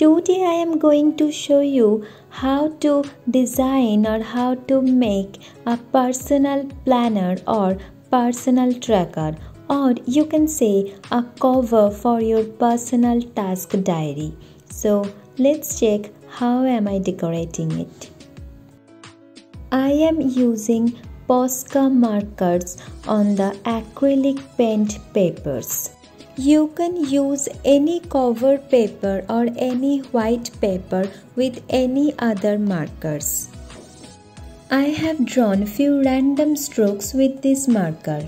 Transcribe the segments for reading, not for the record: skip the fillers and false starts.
Today I am going to show you how to design or how to make a personal planner or personal tracker, or you can say a cover for your personal task diary. So let's check how am I decorating it. I am using Posca markers on the acrylic paint papers. You can use any cover paper or any white paper with any other markers. I have drawn few random strokes with this marker.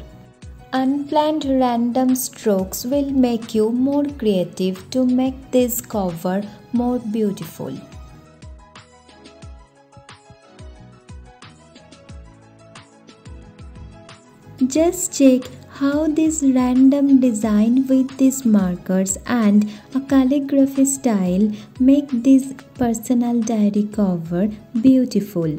Unplanned random strokes will make you more creative to make this cover more beautiful. Just check how this random design with these markers and a calligraphy style make this personal diary cover beautiful.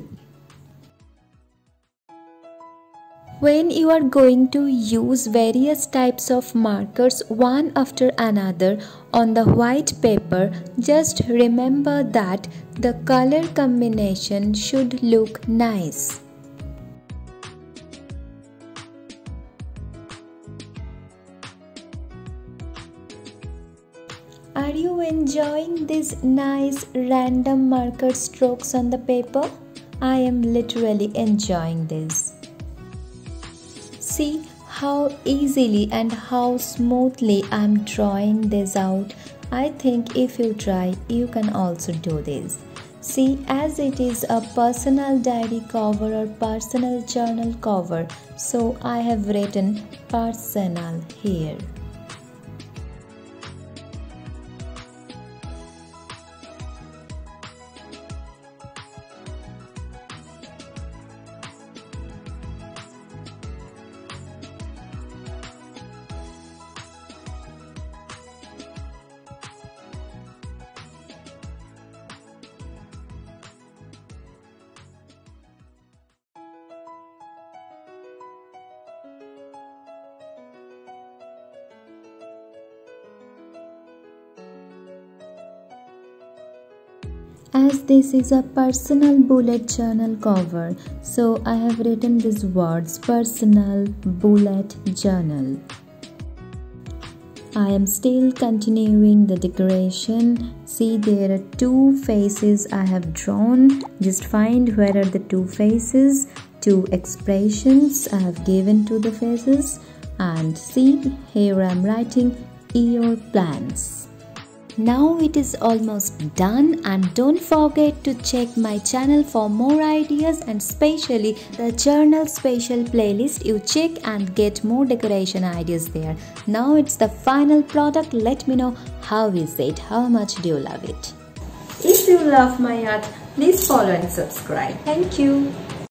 When you are going to use various types of markers one after another on the white paper, just remember that the color combination should look nice. Are you enjoying these nice random marker strokes on the paper? I am literally enjoying this. See how easily and how smoothly I am drawing this out. I think if you try, you can also do this. See, as it is a personal diary cover or personal journal cover, so I have written personal here. As this is a personal bullet journal cover, so I have written these words, personal bullet journal. I am still continuing the decoration. See, there are two faces I have drawn. Just find where are the two faces, two expressions I have given to the faces, and see, here I am writing your plans. Now it is almost done, and don't forget to check my channel for more ideas, and especially the journal special playlist. You check and get more decoration ideas there. Now it's the final product. Let me know how is it, how much do you love it. If you love my art, please follow and subscribe. Thank you.